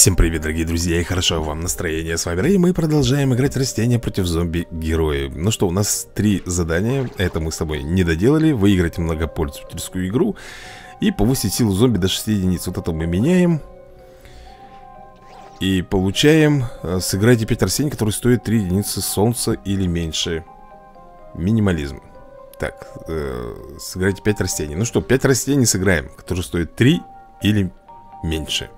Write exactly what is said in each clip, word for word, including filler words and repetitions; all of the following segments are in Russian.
Всем привет, дорогие друзья, и хорошо вам настроение. С вами Рэй, и мы продолжаем играть растения против зомби-героев. Ну что, у нас три задания, это мы с тобой не доделали. Выиграть многопользовательскую игру и повысить силу зомби до шести единиц. Вот это мы меняем. И получаем, сыграйте пять растений, которые стоят три единицы солнца или меньше. Минимализм. Так, э, сыграйте пять растений. Ну что, пять растений сыграем, которые стоят три или меньше.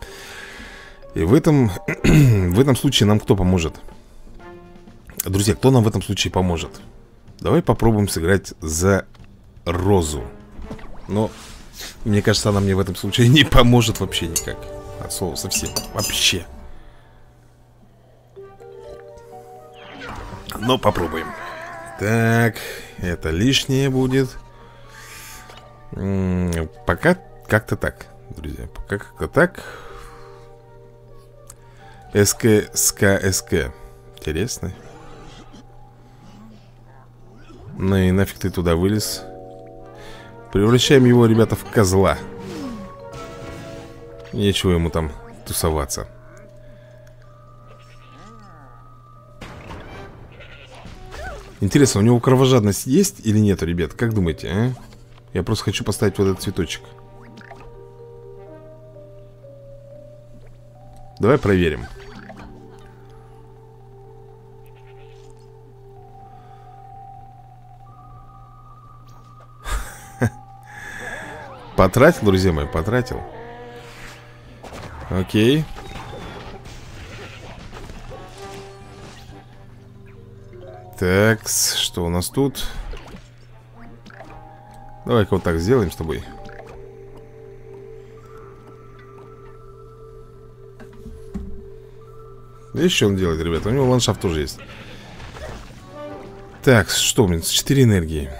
И в этом, в этом случае нам кто поможет? Друзья, кто нам в этом случае поможет? Давай попробуем сыграть за розу. Но, мне кажется, она мне в этом случае не поможет вообще никак. От слова совсем. Вообще. Но попробуем. Так, это лишнее будет. М-м, пока как-то так, друзья. Пока как-то так. СК, СК, СК. Интересно. Ну и нафиг ты туда вылез. Превращаем его, ребята, в козла. Нечего ему там тусоваться. Интересно, у него кровожадность есть или нет, ребят? Как думаете, а? Я просто хочу поставить вот этот цветочек. Давай проверим. Потратил, друзья мои, потратил. Окей. Так, что у нас тут? Давай-ка вот так сделаем с тобой. Видишь, что он делает, ребята? У него ландшафт тоже есть. Так, что у меня? четыре энергии.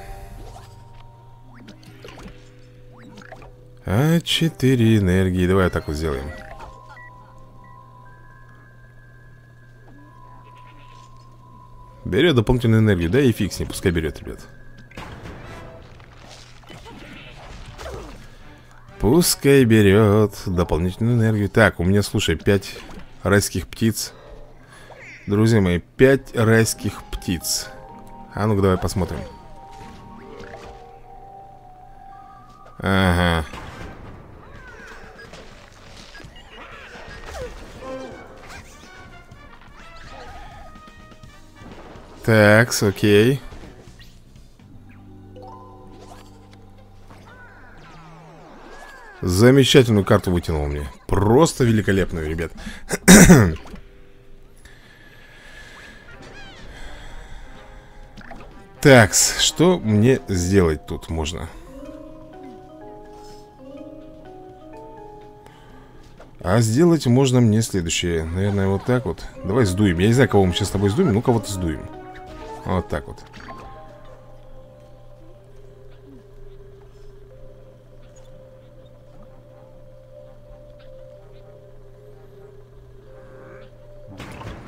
А, четыре энергии. Давай вот так вот сделаем. Берет дополнительную энергию, да, и фиг с ней, пускай берет, ребят. Пускай берет дополнительную энергию. Так, у меня, слушай, пять райских птиц. Друзья мои, пять райских птиц. А ну-ка, давай посмотрим. Ага. Так, окей. Замечательную карту вытянул мне. Просто великолепную, ребят. Так, что мне сделать тут можно? А сделать можно мне следующее. Наверное, вот так вот. Давай сдуем. Я не знаю, кого мы сейчас с тобой сдуем, ну кого-то сдуем. Вот так вот.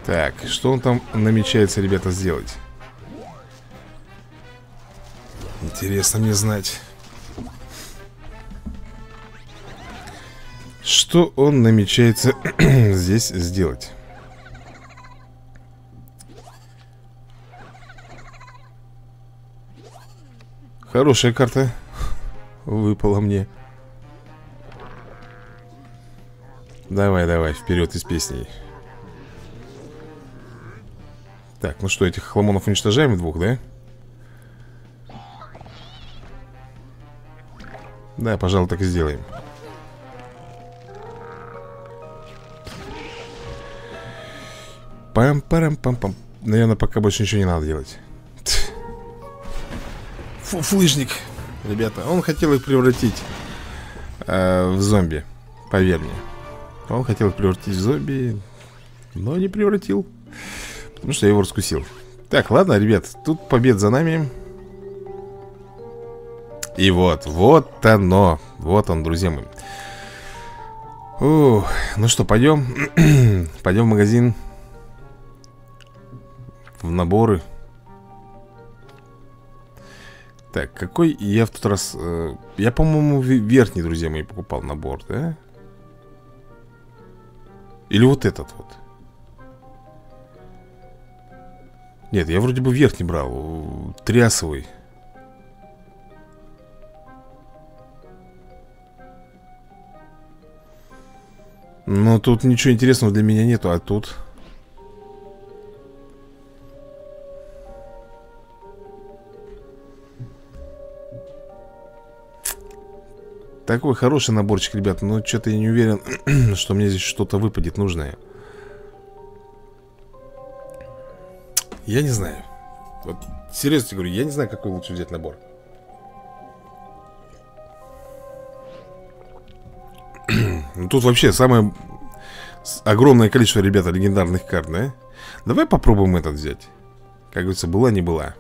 Так, что он там намечается, ребята, сделать? Интересно мне знать, что он намечается здесь сделать. Хорошая карта выпала мне. Давай, давай, вперед из песней. Так, ну что, этих хламонов уничтожаем двух, да? Да, пожалуй, так и сделаем. Пам-парам-пам-пам. Наверное, пока больше ничего не надо делать. Фуфлыжник, ребята, он хотел их превратить э, в зомби, поверь мне. Он хотел их превратить в зомби, но не превратил, потому что я его раскусил. Так, ладно, ребят, тут побед за нами. И вот, вот оно, вот он, друзья мои. Ух, ну что, пойдем, пойдем в магазин, в наборы. Так, какой я в тот раз... Э, я, по-моему, верхний, друзья мои, покупал набор, да? Или вот этот вот. Нет, я вроде бы верхний брал. Трясовый. Но тут ничего интересного для меня нету. А тут... Такой хороший наборчик, ребят. Но что-то я не уверен, что мне здесь что-то выпадет нужное. Я не знаю. Вот, серьезно тебе говорю, я не знаю, какой лучше взять набор. Ну, тут вообще самое огромное количество, ребята, легендарных карт, да? Давай попробуем этот взять. Как говорится, была не была.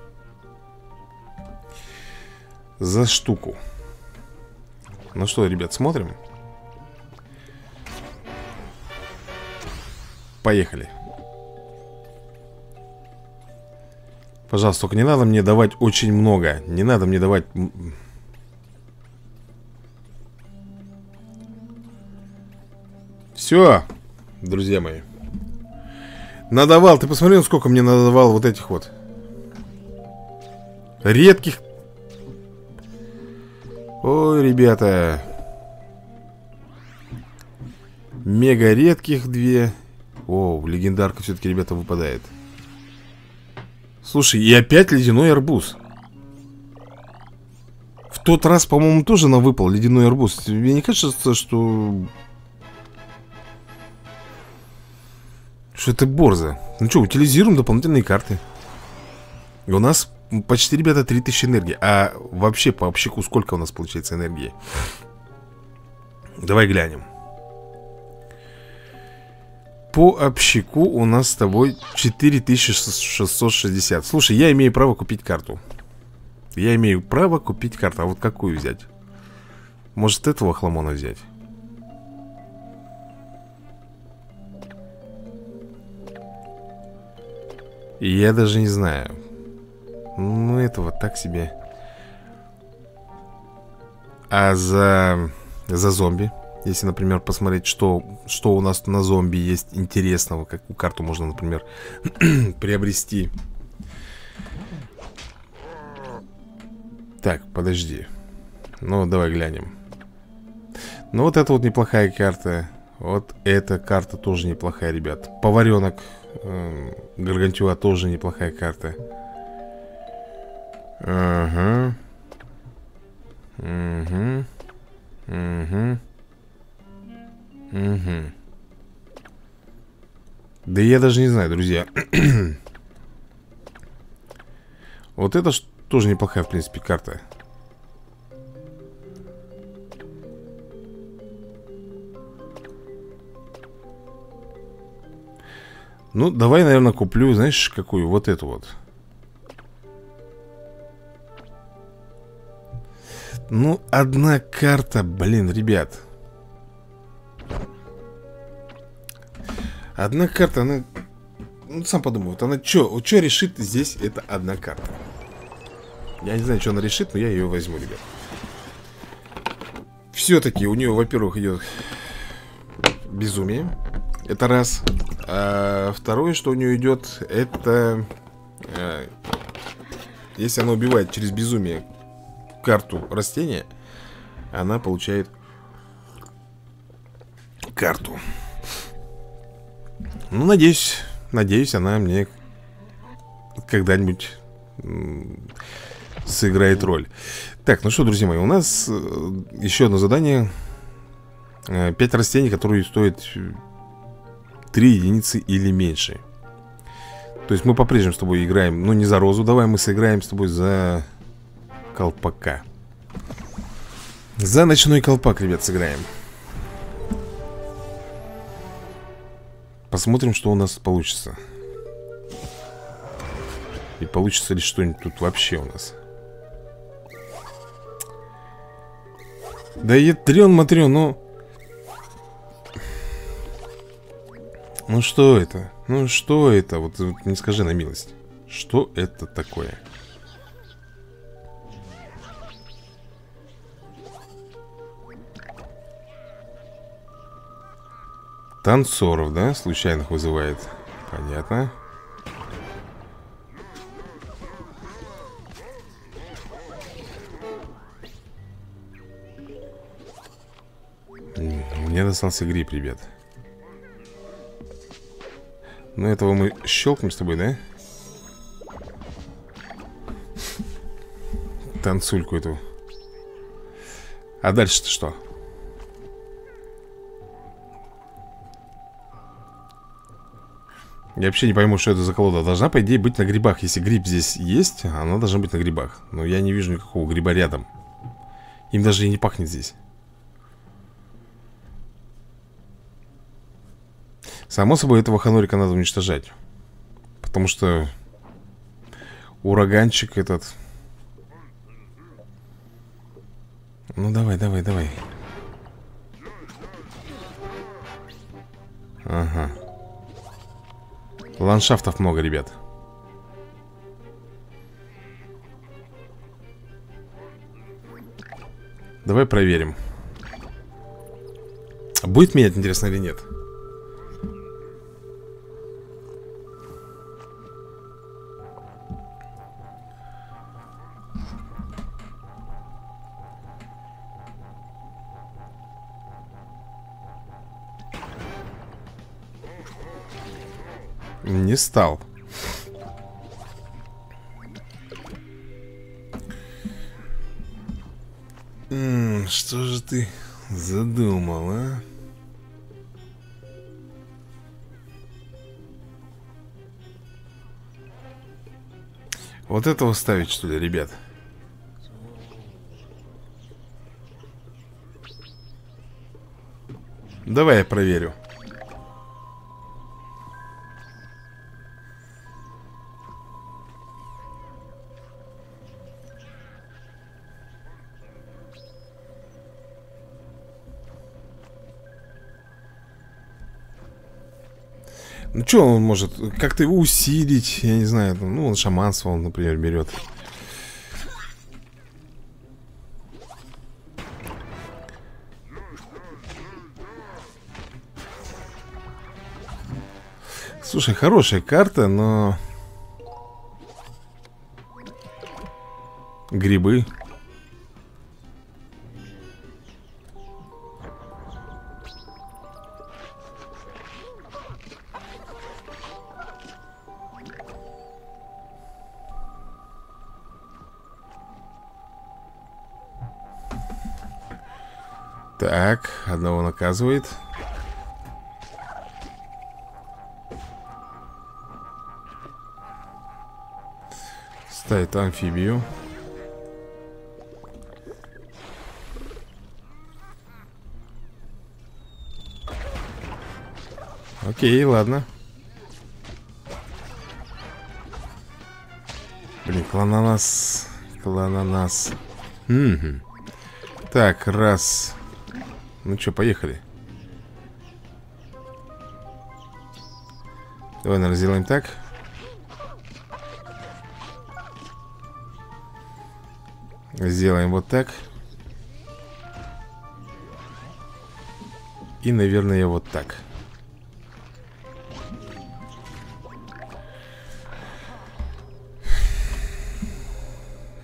За штуку. Ну что, ребят, смотрим. Поехали. Пожалуйста, только не надо мне давать очень много. Не надо мне давать... Все, друзья мои. Надавал. Ты посмотри, сколько мне надавал вот этих вот редких. Ой, ребята. Мега редких две. О, легендарка все-таки, ребята, выпадает. Слушай, и опять ледяной арбуз. В тот раз, по-моему, тоже нам выпал ледяной арбуз. Тебе не кажется, что... Что это борзо? Ну что, утилизируем дополнительные карты. И у нас... Почти, ребята, три тысячи энергии. А вообще, по общику, сколько у нас получается энергии? Давай глянем. По общику у нас с тобой четыре тысячи шестьсот шестьдесят. Слушай, я имею право купить карту. Я имею право купить карту. А вот какую взять? Может, этого хламона взять? Я даже не знаю. Ну, этого так себе. А за... За зомби. Если, например, посмотреть, что, что у нас на зомби есть интересного. Какую карту можно, например, приобрести. Так, подожди. Ну, давай глянем. Ну, вот это вот неплохая карта. Вот эта карта тоже неплохая, ребят. Поваренок Гаргантюа тоже неплохая карта. Ага. Угу. Угу. Угу. Да я даже не знаю, друзья. Вот это тоже неплохая, в принципе, карта. Ну, давай, наверное, куплю, знаешь, какую? Вот эту вот. Ну, одна карта, блин, ребят. Одна карта, она... Ну, сам подумай, вот она что, вот что решит здесь эта одна карта? Я не знаю, что она решит, но я ее возьму, ребят. Все-таки у нее, во-первых, идет безумие. Это раз. А второе, что у нее идет, это... Если она убивает через безумие карту растения, она получает карту. Ну, надеюсь, надеюсь, она мне когда-нибудь сыграет роль. Так, ну что, друзья мои, у нас еще одно задание. пять растений, которые стоят три единицы или меньше. То есть мы по-прежнему с тобой играем, ну, не за розу. Давай мы сыграем с тобой за... колпака. За ночной колпак, ребят, сыграем. Посмотрим, что у нас получится. И получится ли что-нибудь тут вообще у нас. Да я трен-матрен, ну... Ну что это? Ну что это? Вот, вот не скажи на милость. Что это такое? Танцоров, да? Случайных вызывает. Понятно. Мне достался гриб, ребят. Ну, этого мы щелкнем с тобой, да? Танцульку эту. А дальше-то что? Я вообще не пойму, что это за колода. Должна, по идее, быть на грибах. Если гриб здесь есть, она должна быть на грибах. Но я не вижу никакого гриба рядом. Им даже и не пахнет здесь. Само собой, этого ханурика надо уничтожать. Потому что ураганчик этот... Ну давай, давай, давай. Ага. Ландшафтов много, ребят. Давай проверим. Будет менять, интересно, или нет? Не стал. М-м, что же ты задумал, а? Вот этого ставить, что ли, ребят? Давай я проверю. Ну, что он может? Как-то его усилить? Я не знаю. Ну, он шаманство, он, например, берет. Слушай, хорошая карта, но... Грибы. Так, одного наказывает. Ставит амфибию. Окей, ладно. Блин, клананас. Клананас. Угу. Так, раз... Ну что, поехали. Давай, наверное, сделаем так. Сделаем вот так. И, наверное, вот так.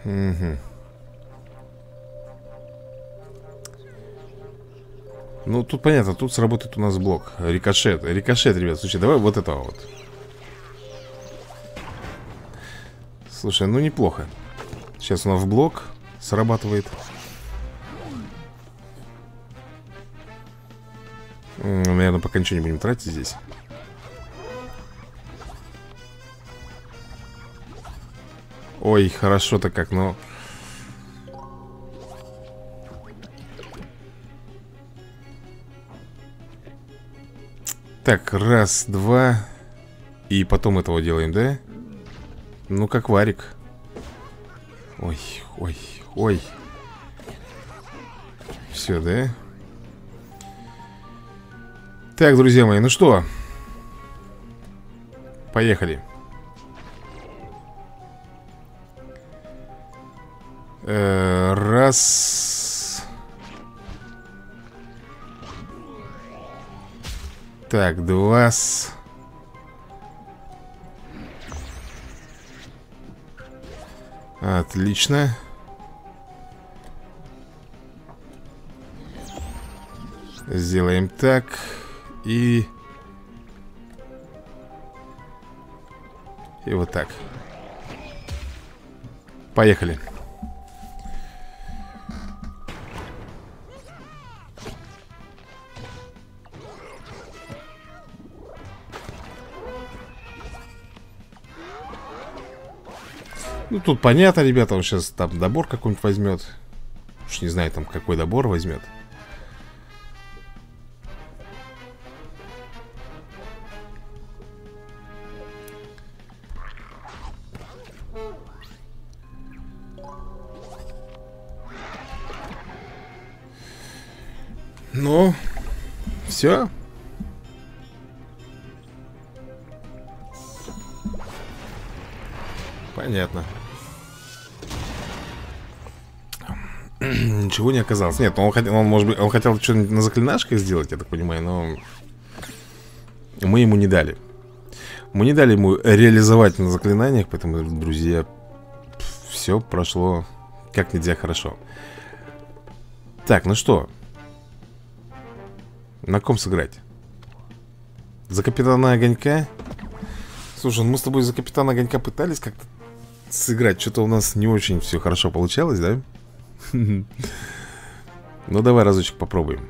Угу. Ну, тут понятно, тут сработает у нас блок. Рикошет, рикошет, ребят, слушай, давай вот этого вот. Слушай, ну неплохо. Сейчас у нас блок срабатывает. Наверное, пока ничего не будем тратить здесь. Ой, хорошо-то как, но... Так, раз, два. И потом этого делаем, да? Ну, как варик. Ой, ой, ой. Все, да? Так, друзья мои, ну что? Поехали. Э-э- раз... Так, два с... Отлично. Сделаем так. И... И вот так. Поехали. Ну тут понятно, ребята, он сейчас там добор какой-нибудь возьмет. Уж не знаю там какой добор возьмет. Ну, все. Понятно. Ничего не оказалось. Нет, он хотел, он, может быть, он хотел что-нибудь на заклинашках сделать, я так понимаю, но мы ему не дали. Мы не дали ему реализовать на заклинаниях, поэтому, друзья, все прошло как нельзя хорошо. Так, ну что? На ком сыграть? За капитана огонька? Слушай, ну мы с тобой за капитана огонька пытались как-то сыграть. Что-то у нас не очень все хорошо получалось, да? Ну давай разочек попробуем.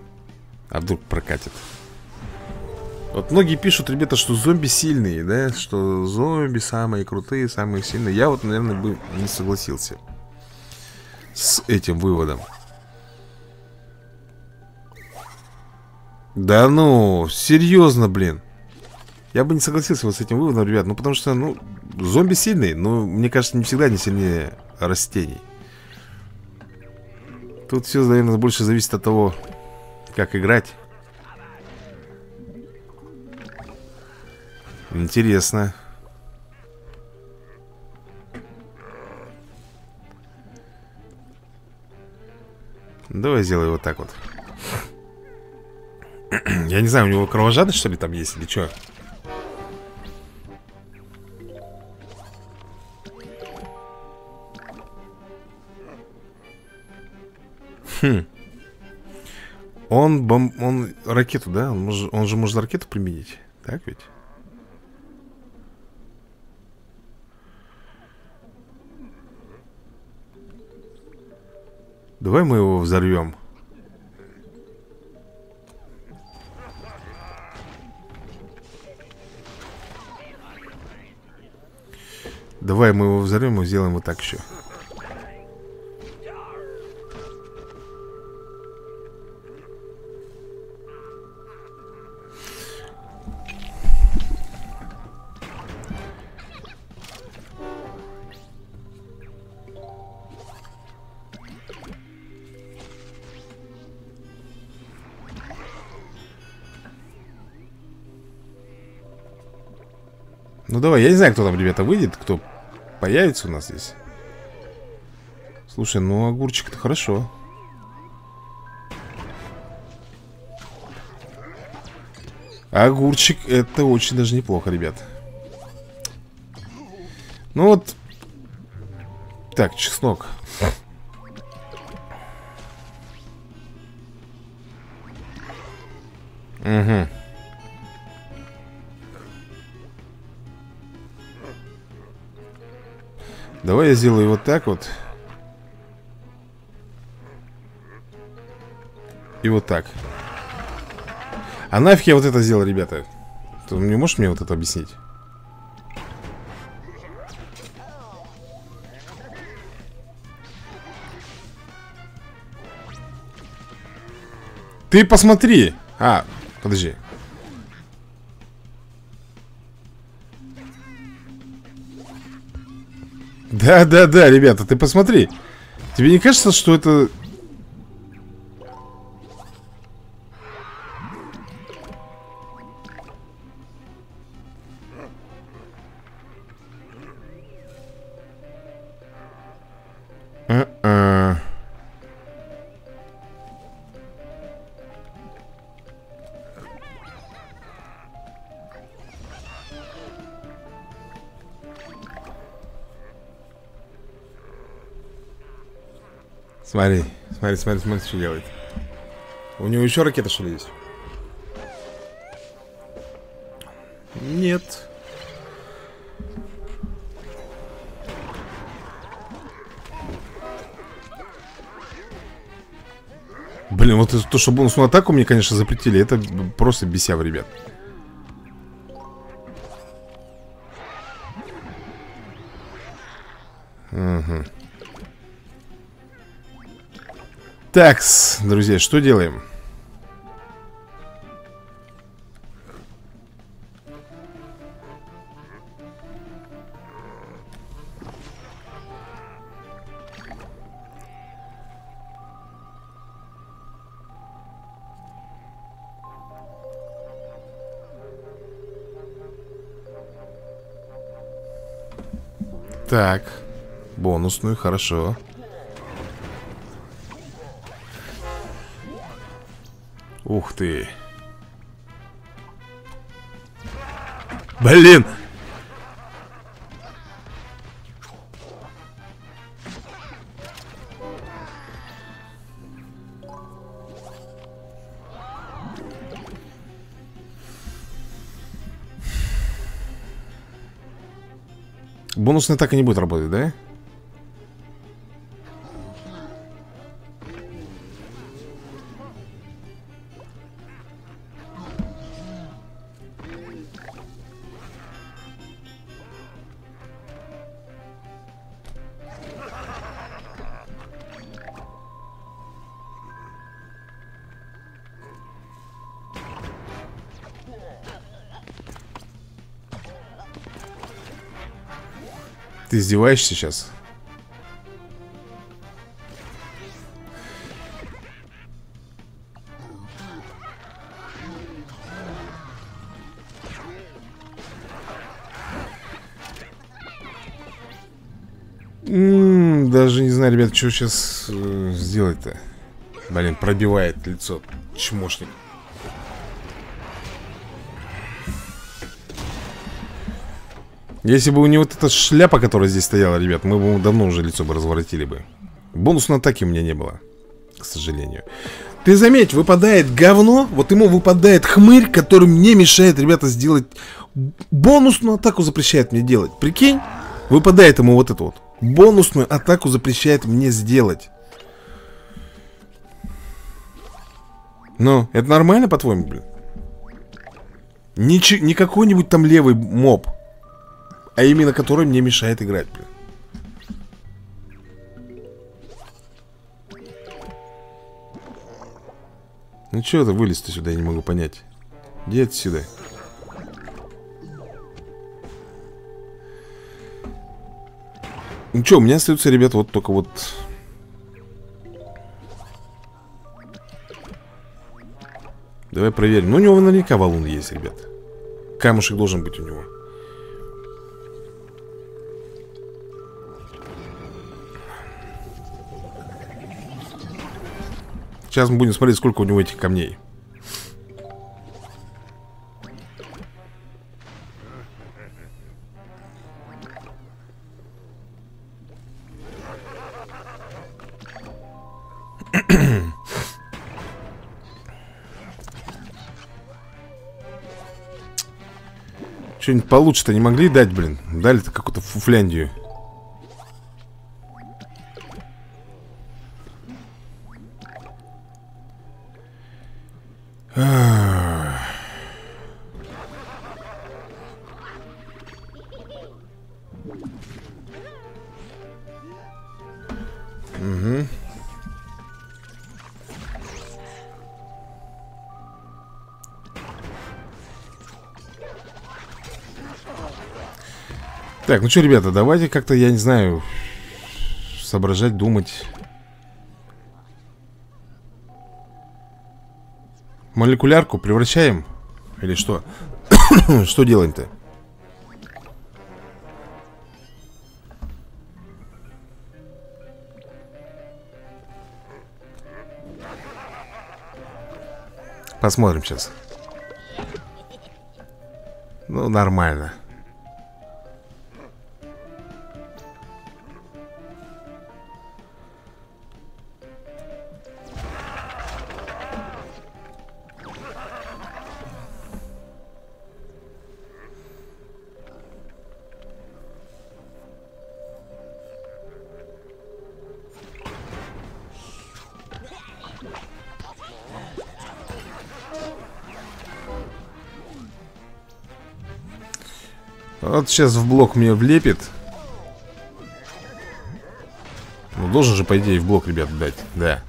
А вдруг прокатит. Вот многие пишут, ребята, что зомби сильные, да? Что зомби самые крутые, самые сильные. Я вот, наверное, бы не согласился с этим выводом. Да ну, серьезно, блин. Я бы не согласился вот с этим выводом, ребят. Ну потому что, ну, зомби сильные. Но, мне кажется, не всегда они сильнее растений. Тут все, наверное, больше зависит от того, как играть. Интересно. Давай сделаю вот так вот. Я не знаю, у него кровожадность, что ли, там есть, или что? Хм. Он бом... Он ракету, да? Он, мож... он же может ракету применить. Так ведь? Давай мы его взорвем. Давай мы его взорвем и сделаем вот так еще. Ну давай, я не знаю, кто там, ребята, выйдет, кто появится у нас здесь. Слушай, ну огурчик-то хорошо. Огурчик это очень даже неплохо, ребят. Ну вот. Так, чеснок. Угу. Давай я сделаю вот так вот. И вот так. А нафиг я вот это сделал, ребята? Ты не можешь мне вот это объяснить? Ты посмотри! А, подожди. Да-да-да, ребята, ты посмотри. Тебе не кажется, что это... А-а. Смотри, смотри, смотри, смотри, что делает. У него еще ракета, что ли, есть? Нет. Блин, вот то, что бонусную атаку мне, конечно, запретили, это просто бесяв, ребят. Угу. Такс, друзья, что делаем? Так, бонусную, хорошо. Ух ты. Блин. Бонусная атака не будет работать, да? Ты издеваешься сейчас? М-м, даже не знаю, ребят, что сейчас э, сделать-то. Блин, пробивает лицо. Чмошник. Если бы у него вот эта шляпа, которая здесь стояла, ребят, мы бы ему давно уже лицо бы разворотили бы. Бонусной атаки у меня не было, к сожалению. Ты заметь, выпадает говно, вот ему выпадает хмырь, который мне мешает, ребята, сделать... Бонусную атаку запрещает мне делать, прикинь? Выпадает ему вот это вот. Бонусную атаку запрещает мне сделать. Ну, это нормально, по-твоему, блин? Ничего, не какой-нибудь там левый моб, а именно который мне мешает играть, блин. Ну чё это вылез-то сюда, я не могу понять. Где отсюда? Ну чё, у меня остаются, ребят, вот только вот... Давай проверим. Ну у него наверняка валун есть, ребят. Камушек должен быть у него. Сейчас мы будем смотреть, сколько у него этих камней. Что-нибудь получше-то не могли дать, блин? Дали-то какую-то фуфляндию. Угу. Так, ну что, ребята, давайте как-то, я не знаю, соображать, думать. Молекулярку превращаем? Или что? Что делаем-то? Посмотрим сейчас. Ну, нормально. Вот сейчас в блок меня влепит. Ну, должен же, по идее, в блок, ребят, дать. Да.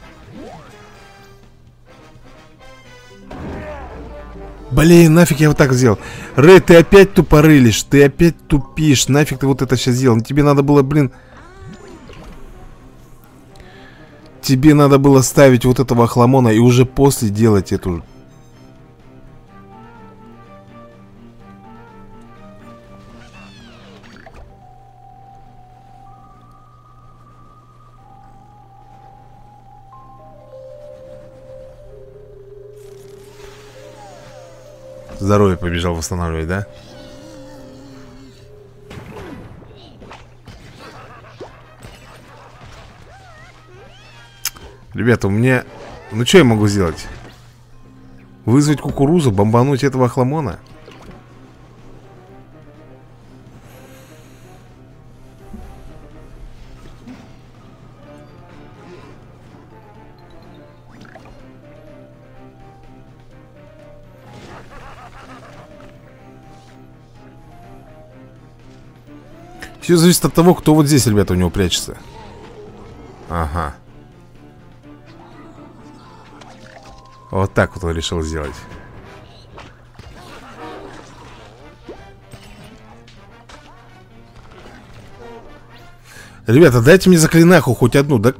Блин, нафиг я вот так сделал. Рэй, ты опять тупорылишь. Ты опять тупишь. Нафиг ты вот это сейчас сделал. Тебе надо было, блин... Тебе надо было ставить вот этого охламона и уже после делать эту... Здоровье побежал восстанавливать, да? Ребята, у меня... Ну, что я могу сделать? Вызвать кукурузу, бомбануть этого охламона? Все зависит от того, кто вот здесь, ребята, у него прячется. Ага. Вот так вот он решил сделать. Ребята, дайте мне заклинаху хоть одну, да?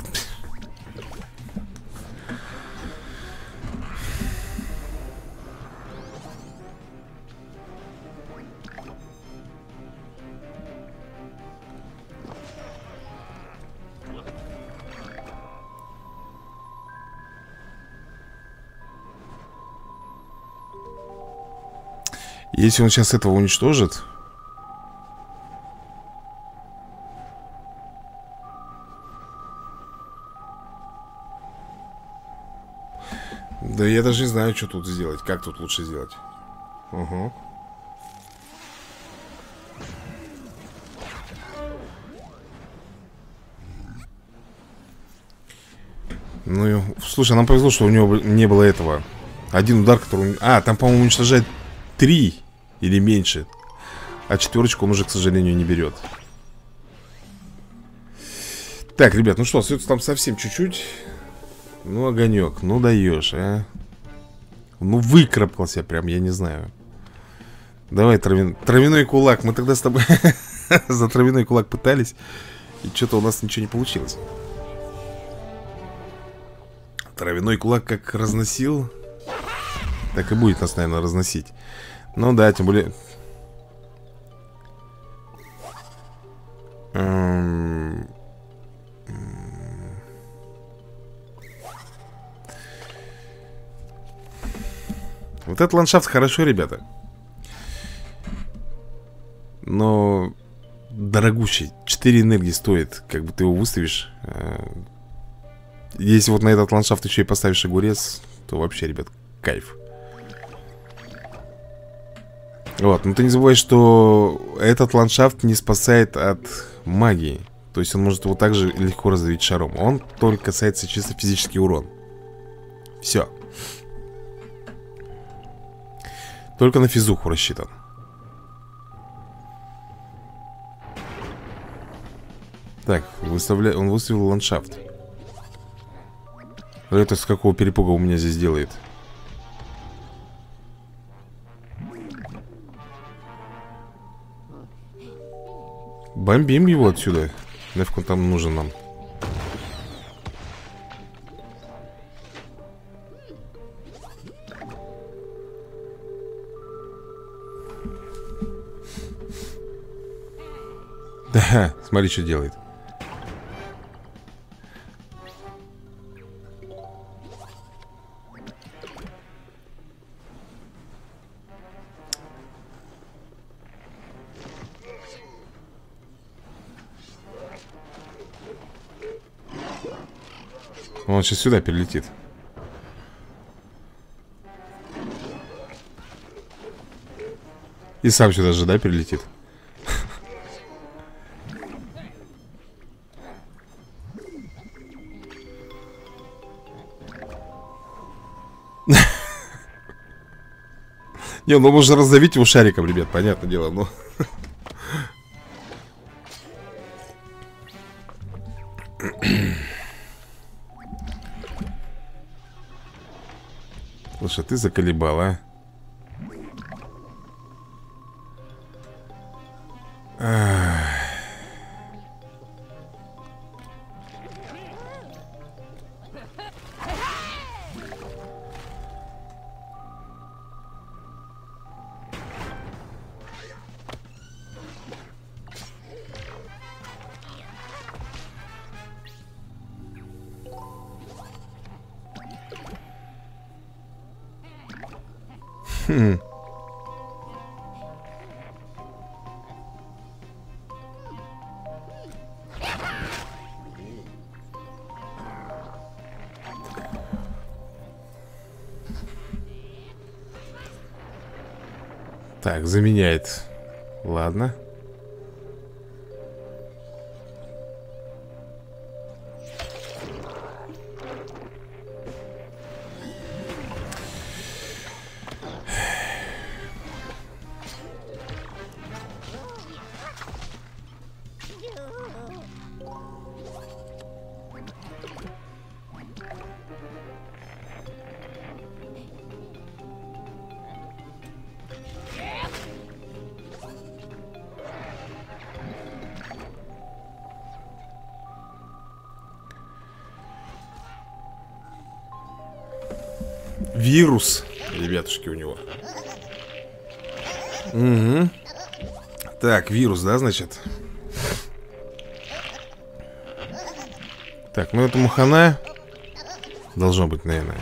Если он сейчас этого уничтожит. Да я даже не знаю, что тут сделать. Как тут лучше сделать. Угу. Ну, слушай, нам повезло, что у него не было этого. Один удар, который... А, там, по-моему, уничтожает три или меньше. А четверочку он уже, к сожалению, не берет. Так, ребят, ну что, остается там совсем чуть-чуть. Ну, огонек, ну даешь, а. Ну, выкрапкался прям, я не знаю. Давай, травя... травяной кулак. Мы тогда с тобой за травяной кулак пытались. И что-то у нас ничего не получилось. Травяной кулак как разносил, так и будет нас, наверное, разносить. Ну да, тем более. Вот этот ландшафт хорошо, ребята. Но дорогущий, четыре энергии стоит. Как бы ты его выставишь. Если вот на этот ландшафт еще и поставишь огурец, то вообще, ребят, кайф. Вот, но ты не забывай, что этот ландшафт не спасает от магии. То есть он может его так же легко раздавить шаром. Он только касается чисто физический урон. Все. Только на физуху рассчитан. Так, выставля... он выставил ландшафт. Это с какого перепуга у меня здесь делает? Бомбим его отсюда. Нафиг он там нужен нам. Да, смотри, что делает. Он сейчас сюда перелетит. И сам сюда же, да, перелетит. Не, ну можно раздавить его шариком, ребят, понятное дело, но... Слушай, ты заколебала. Так, заменяет. Ладно. Вирус, ребятушки, у него. Угу. Так, вирус, да, значит? Так, ну это мухана. Должно быть, наверное.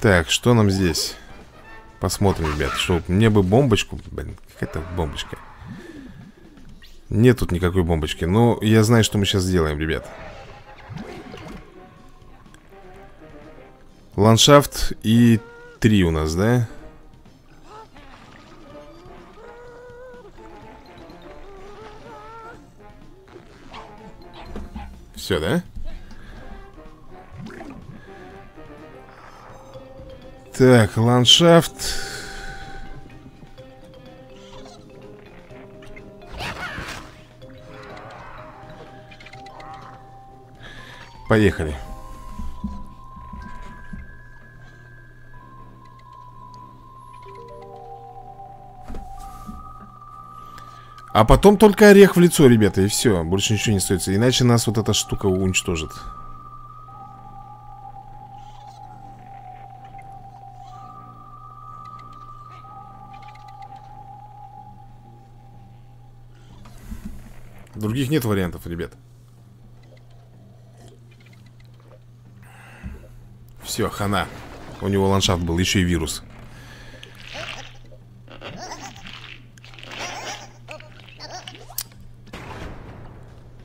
Так, что нам здесь? Посмотрим, ребят, что... Мне бы бомбочку... Блин, какая-то бомбочка. Нет тут никакой бомбочки. Но я знаю, что мы сейчас сделаем, ребят. Ландшафт и три у нас, да? Все, да? Так, ландшафт. Поехали. А потом только орех в лицо, ребята, и все. Больше ничего не остается. Иначе нас вот эта штука уничтожит. Других нет вариантов, ребят. Все, хана. У него ландшафт был, еще и вирус.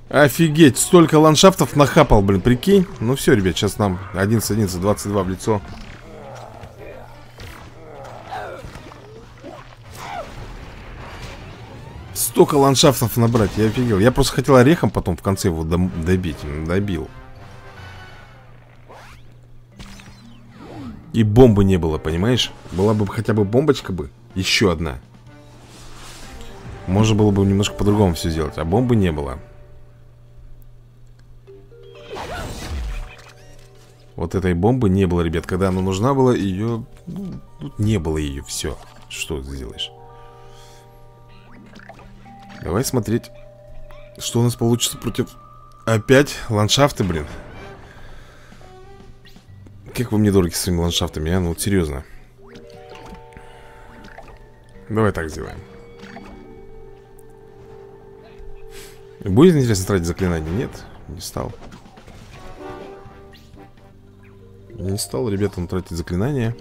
Офигеть, столько ландшафтов нахапал, блин, прикинь. Ну все, ребят, сейчас нам одиннадцать, одиннадцать, двадцать два в лицо. Столько ландшафтов набрать, я офигел. Я просто хотел орехом потом в конце его добить, добил. И бомбы не было, понимаешь? Была бы хотя бы бомбочка бы, еще одна. Можно было бы немножко по-другому все сделать, а бомбы не было. Вот этой бомбы не было, ребят. Когда она нужна была, ее... Ну, тут не было ее, все. Что ты сделаешь? Давай смотреть, что у нас получится против... Опять ландшафты, блин. Как вы мне дороги с своими ландшафтами, а? Ну вот серьезно. Давай так сделаем. Будет интересно тратить заклинание? Нет, не стал. Не стал, ребят, он тратить заклинания.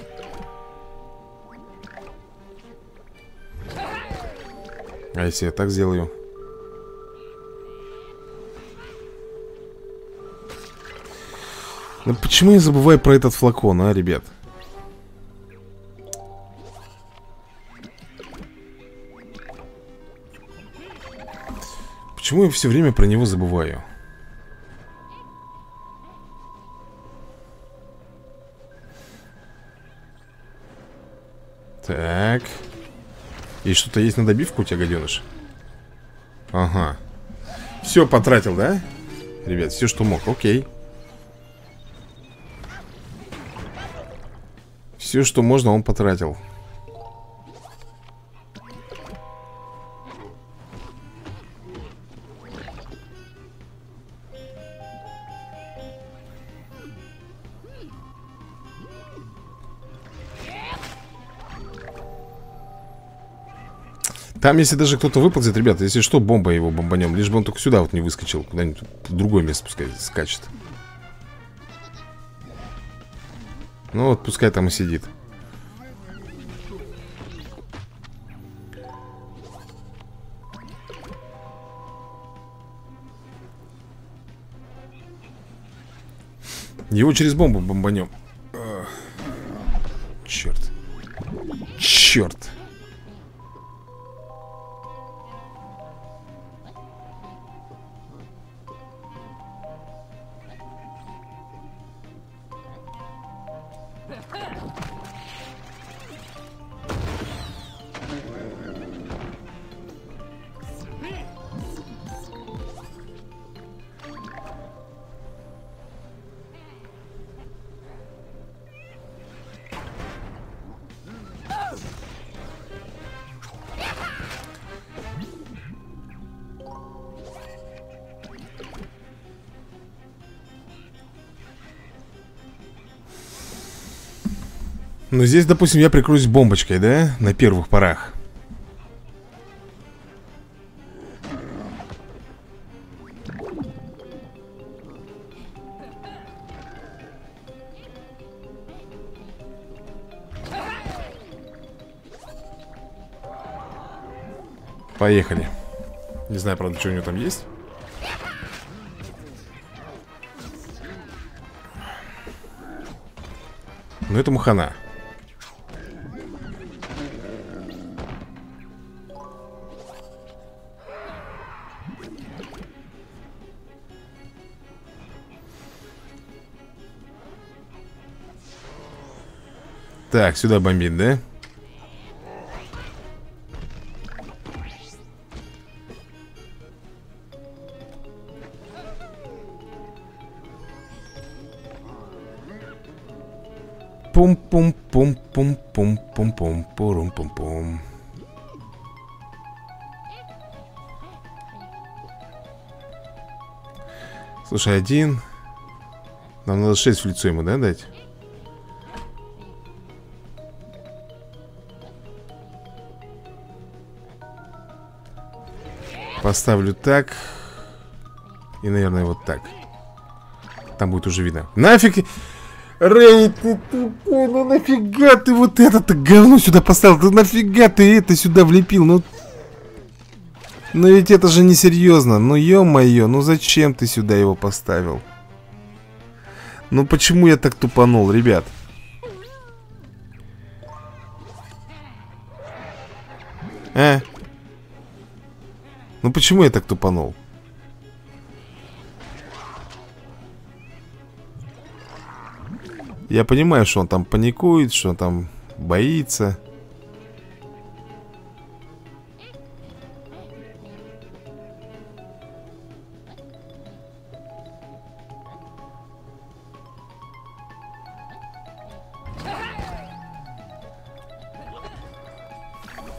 А если я так сделаю? Ну почему я забываю про этот флакон, а, ребят? Почему я все время про него забываю? Так. И что-то есть на добивку у тебя, гаденыш? Ага. Все потратил, да? Ребят, все, что мог, окей. Все, что можно, он потратил. Там, если даже кто-то выползет, ребята, если что, бомба его бомбанем. Лишь бы он только сюда вот не выскочил. Куда-нибудь в другое место пускай скачет. Ну вот, пускай там и сидит. Его через бомбу бомбанем. Черт. Черт. Ну, здесь, допустим, я прикроюсь бомбочкой, да? На первых порах. Поехали. Не знаю, правда, что у него там есть. Но этому хана. Так, сюда бомбит, да? Пум-пум-пум-пум-пум-пум-пум-пум-пум-пум. Слушай, один. Нам надо шесть в лицо ему, да, дать? Поставлю так. И, наверное, вот так. Там будет уже видно. Нафиг! Рэй, ты тупой, ну нафига ты вот это-то говно сюда поставил? Ты нафига ты это сюда влепил? Ну, но ведь это же несерьезно. Ну, ё-моё, ну зачем ты сюда его поставил? Ну, почему я так тупанул, ребят? А? Ну почему я так тупанул? Я понимаю, что он там паникует, что он там боится.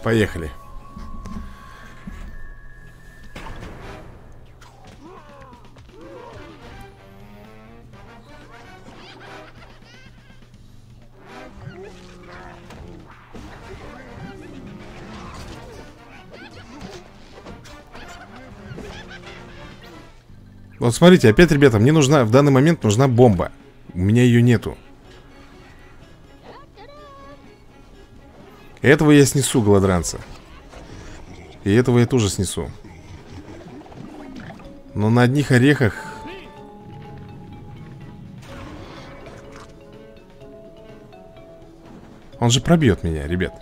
Поехали. Вот смотрите, опять, ребята, мне нужна, в данный момент нужна бомба. У меня ее нету. Этого я снесу, голодранца. И этого я тоже снесу. Но на одних орехах... Он же пробьет меня, ребят.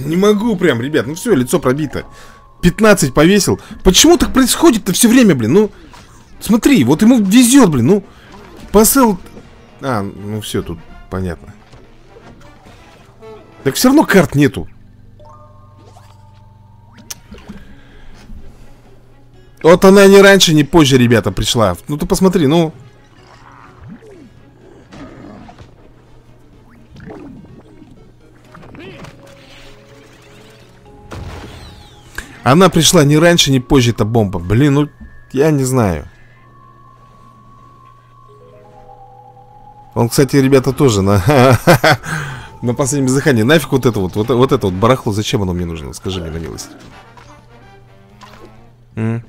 Не могу прям, ребят, ну все, лицо пробито. пятнадцать повесил. Почему так происходит-то все время, блин? Ну, смотри, вот ему везет, блин. Ну, посыл... А, ну все, тут понятно. Так все равно карт нету. Вот она ни раньше, ни позже, ребята, пришла. Ну ты посмотри, ну... Она пришла ни раньше, ни позже, эта бомба. Блин, ну, я не знаю. Он, кстати, ребята, тоже на... на последнем издыхании. Нафиг вот это вот, вот, вот это вот барахло. Зачем оно мне нужно? Скажи мне на милость. М?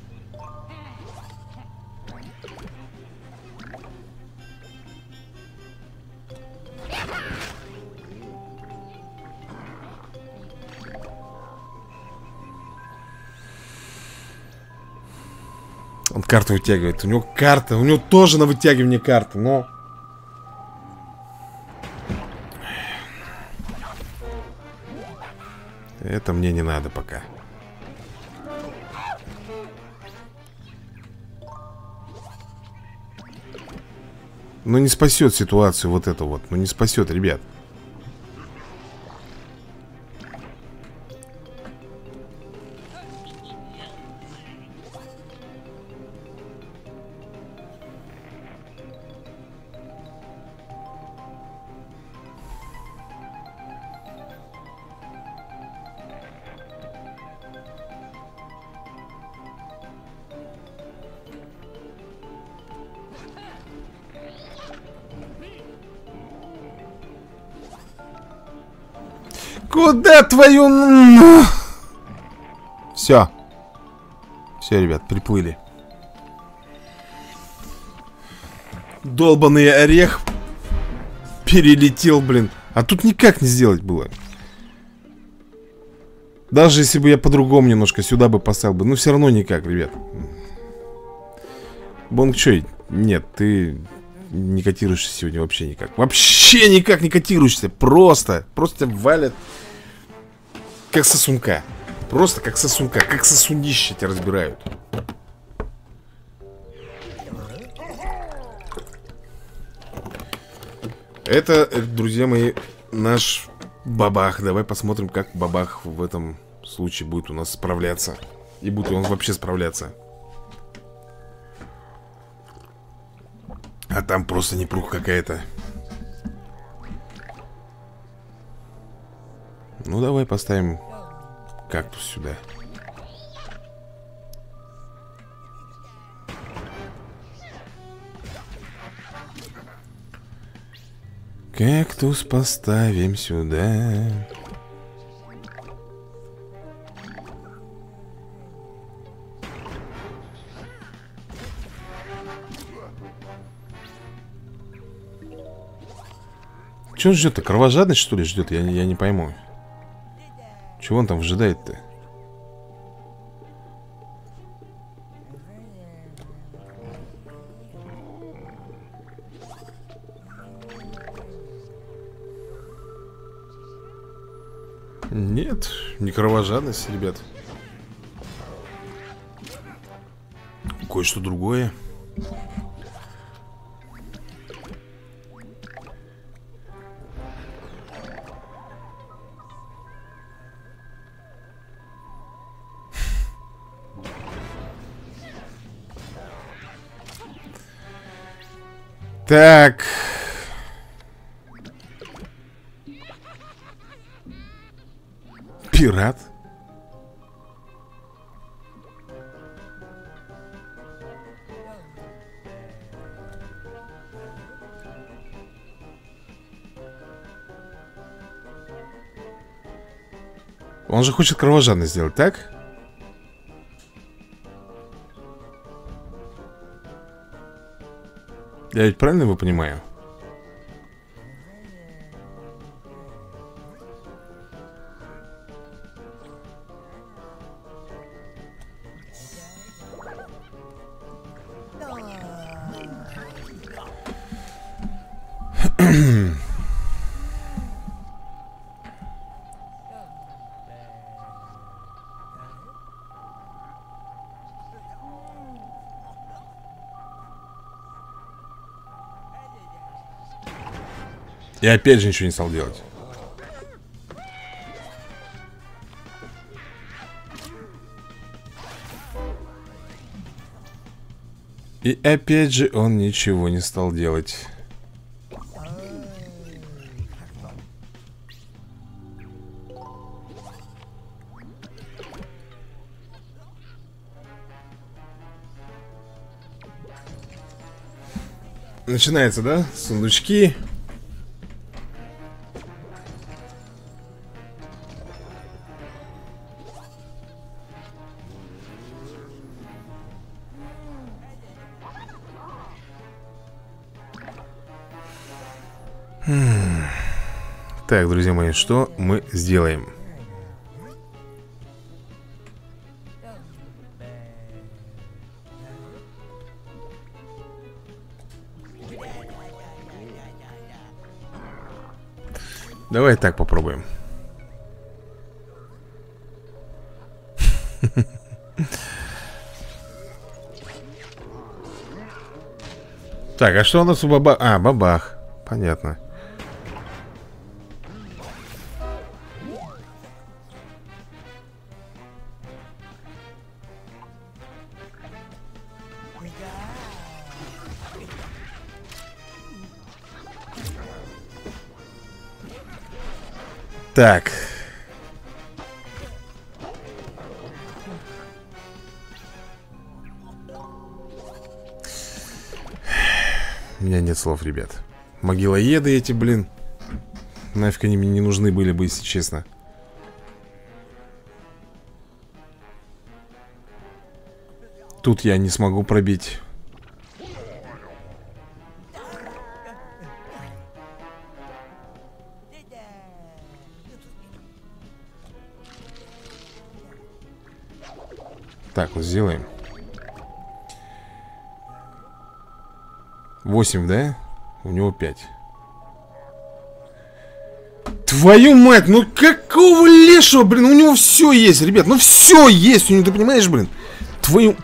Он карту вытягивает. У него карта. У него тоже на вытягивание карты, но... Это мне не надо пока. Ну не спасет ситуацию вот это вот. Ну не спасет, ребят. Куда твою... Все. Все, ребят, приплыли. Долбаный орех перелетел, блин. А тут никак не сделать было. Даже если бы я по-другому немножко сюда бы поставил бы. Ну, все равно никак, ребят. Бонгчой, нет, ты... Не котируешься сегодня вообще никак. Вообще никак не котируешься. Просто, просто валят. Как сосунка. Просто как сосунка, как сосунище тебя разбирают. Это, друзья мои, наш бабах. Давай посмотрим, как бабах в этом случае будет у нас справляться. И будет он вообще справляться. А там просто непруха какая-то. Ну давай поставим кактус сюда. Кактус поставим сюда. Чего он ждет-то? Кровожадность, что ли, ждет? Я, я не пойму. Чего он там выжидает-то? Нет, не кровожадность, ребят. Кое-что другое. Так. Пират. Он же хочет кровожадность сделать, так? Я ведь правильно его понимаю? И опять же ничего не стал делать. И опять же он ничего не стал делать. Начинается, да? Сундучки. Так, друзья мои, что мы сделаем? Давай так попробуем. Так, а что у нас у баба... А, бабах. Понятно. Так. У меня нет слов, ребят. Могилоеды эти, блин. Нафиг они мне не нужны были бы, если честно. Тут я не смогу пробить. Так, вот сделаем восемь, да? У него пять. Твою мать, ну какого лешего, блин? У него все есть, ребят, ну все есть у него, ты понимаешь, блин? Твою...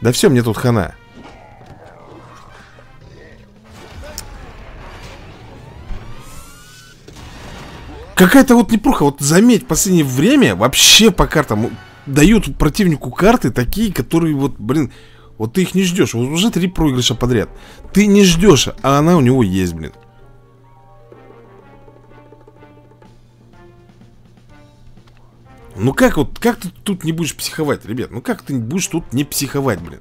Да все, мне тут хана. Какая-то вот непруха, вот заметь, в последнее время вообще по картам... Дают противнику карты такие, которые вот, блин, вот ты их не ждешь. Вот уже три проигрыша подряд. Ты не ждешь, а она у него есть, блин. Ну как вот, как ты тут не будешь психовать, ребят? Ну как ты будешь тут не психовать, блин?